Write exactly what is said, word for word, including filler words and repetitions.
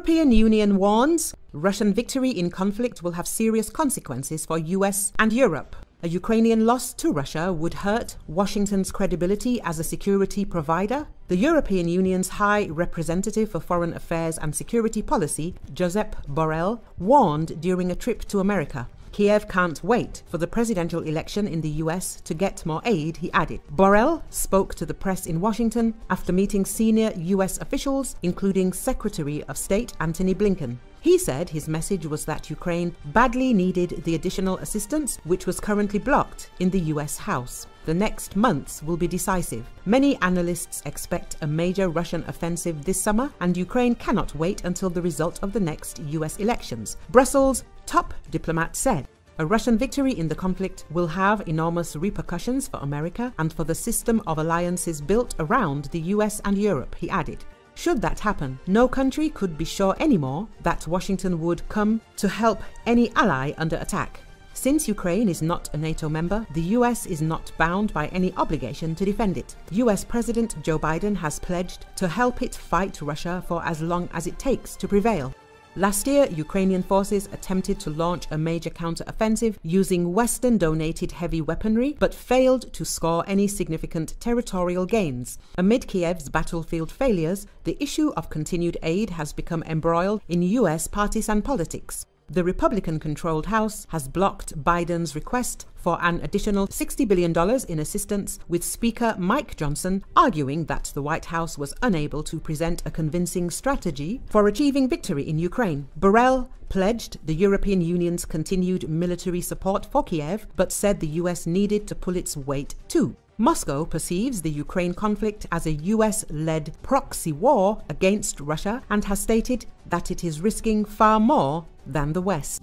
European Union warns Russian victory in conflict will have serious consequences for U S and Europe. A Ukrainian loss to Russia would hurt Washington's credibility as a security provider. The European Union's High Representative for Foreign Affairs and Security Policy, Josep Borrell, warned during a trip to America. Kiev can't wait for the presidential election in the U S to get more aid, he added. Borrell spoke to the press in Washington after meeting senior U S officials, including Secretary of State Antony Blinken. He said his message was that Ukraine badly needed the additional assistance, which was currently blocked in the U S House. The next months will be decisive. Many analysts expect a major Russian offensive this summer, and Ukraine cannot wait until the result of the next U S elections, Brussels' top diplomat said. A Russian victory in the conflict will have enormous repercussions for America and for the system of alliances built around the U S and Europe, he added. Should that happen, no country could be sure anymore that Washington would come to help any ally under attack. Since Ukraine is not a NATO member, the U S is not bound by any obligation to defend it. U S President Joe Biden has pledged to help it fight Russia for as long as it takes to prevail. Last year, Ukrainian forces attempted to launch a major counter-offensive using Western-donated heavy weaponry, but failed to score any significant territorial gains. Amid Kiev's battlefield failures, the issue of continued aid has become embroiled in U S partisan politics. The Republican-controlled House has blocked Biden's request for an additional sixty billion dollars in assistance, with Speaker Mike Johnson arguing that the White House was unable to present a convincing strategy for achieving victory in Ukraine. Borrell pledged the European Union's continued military support for Kiev, but said the U S needed to pull its weight too. Moscow perceives the Ukraine conflict as a U S-led proxy war against Russia and has stated that it is risking far more than the West.